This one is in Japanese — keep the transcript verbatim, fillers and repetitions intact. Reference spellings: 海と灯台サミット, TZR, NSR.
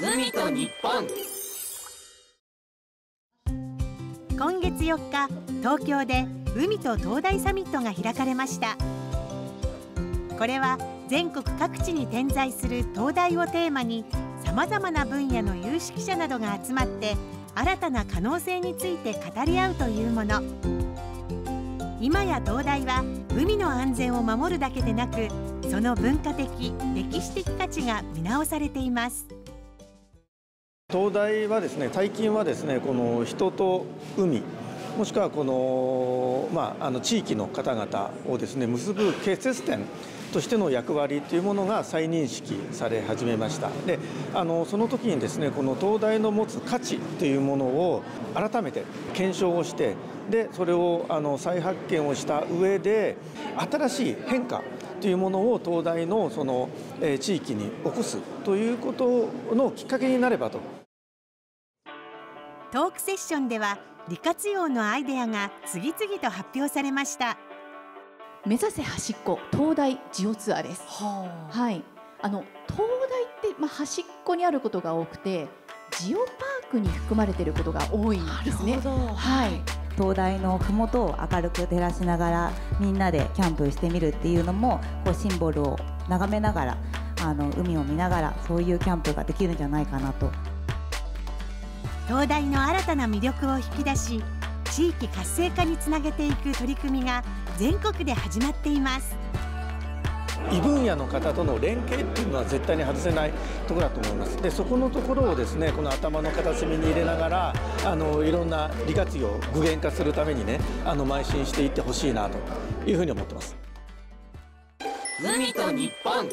海と日本。今月よっか、東京で海と灯台サミットが開かれました。これは全国各地に点在する灯台をテーマに、さまざまな分野の有識者などが集まって新たな可能性について語り合うというもの。今や灯台は海の安全を守るだけでなく、その文化的歴史的価値が見直されています。灯台はですね、最近はですね、この人と海、もしくはこの、まあ、あの地域の方々をですね結ぶ結節点としての役割というものが再認識され始めました。で、あのその時にですね、この灯台の持つ価値というものを改めて検証をして、でそれをあの再発見をした上で、新しい変化というものを灯台のその地域に起こすということのきっかけになればと。トークセッションでは利活用のアイデアが次々と発表されました。目指せ端っこ灯台ジオツアーです。はあ、はい、あの灯台って、まあ、端っこにあることが多くて、ジオパークに含まれていることが多いんですね。はい、灯台のふもとを明るく照らしながら、みんなでキャンプしてみるっていうのも、こうシンボルを眺めながら、あの海を見ながら、そういうキャンプができるんじゃないかなと。灯台の新たな魅力を引き出し、地域活性化につなげていく取り組みが全国で始まっています。異分野の方との連携っていうのは絶対に外せないところだと思います。でそこのところをですね、この頭の片隅に入れながら、あのいろんな利活用を具現化するためにね、あの邁進していってほしいなというふうに思ってます。海と日本。